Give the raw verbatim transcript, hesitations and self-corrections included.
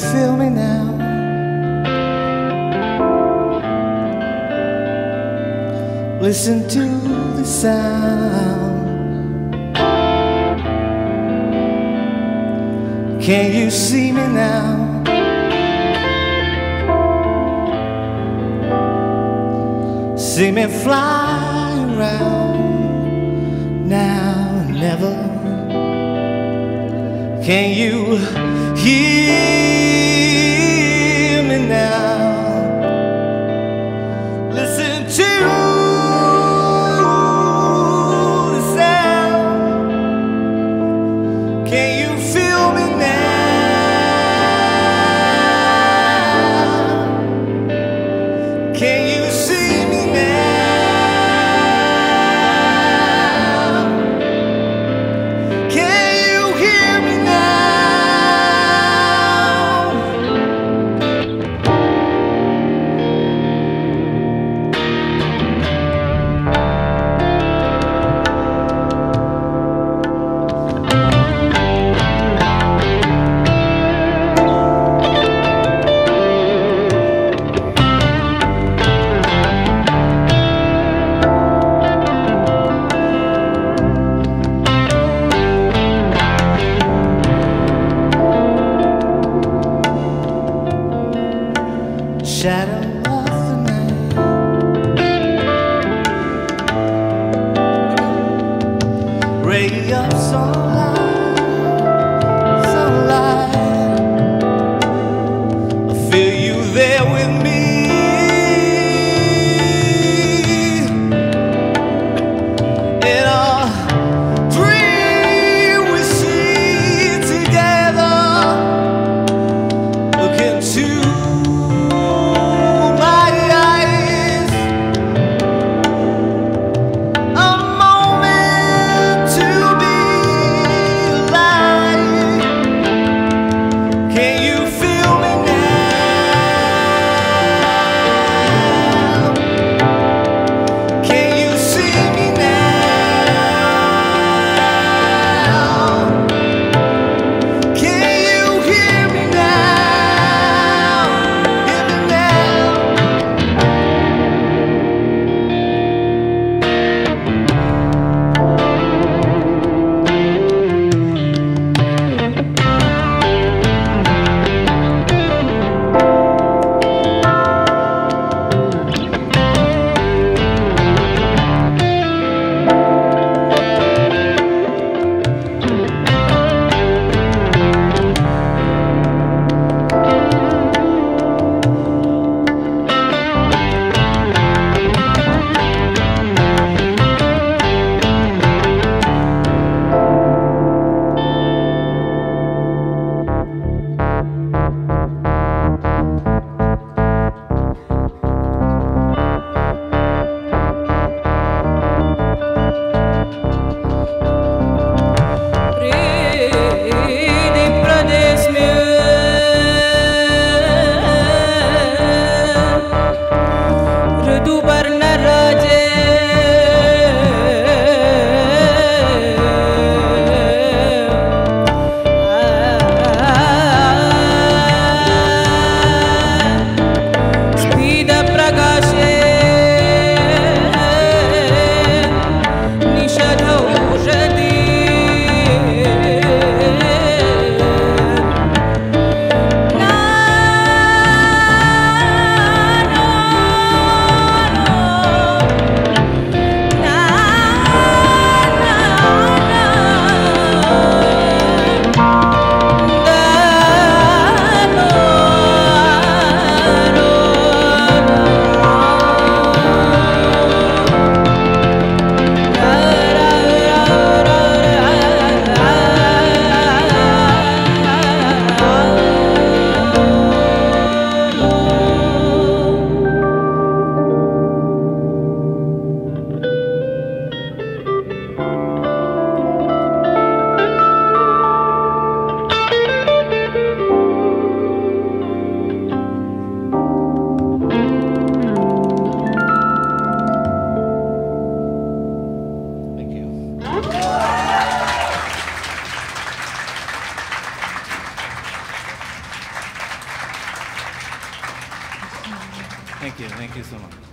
you feel me now? Listen to the sound. Can you see me now? See me fly around now and never. Can you hear me now? Listen to shadow of the night, ray of sunlight, sunlight. I feel you there with me in all three we see together. Look into Thank you. Thank you so much.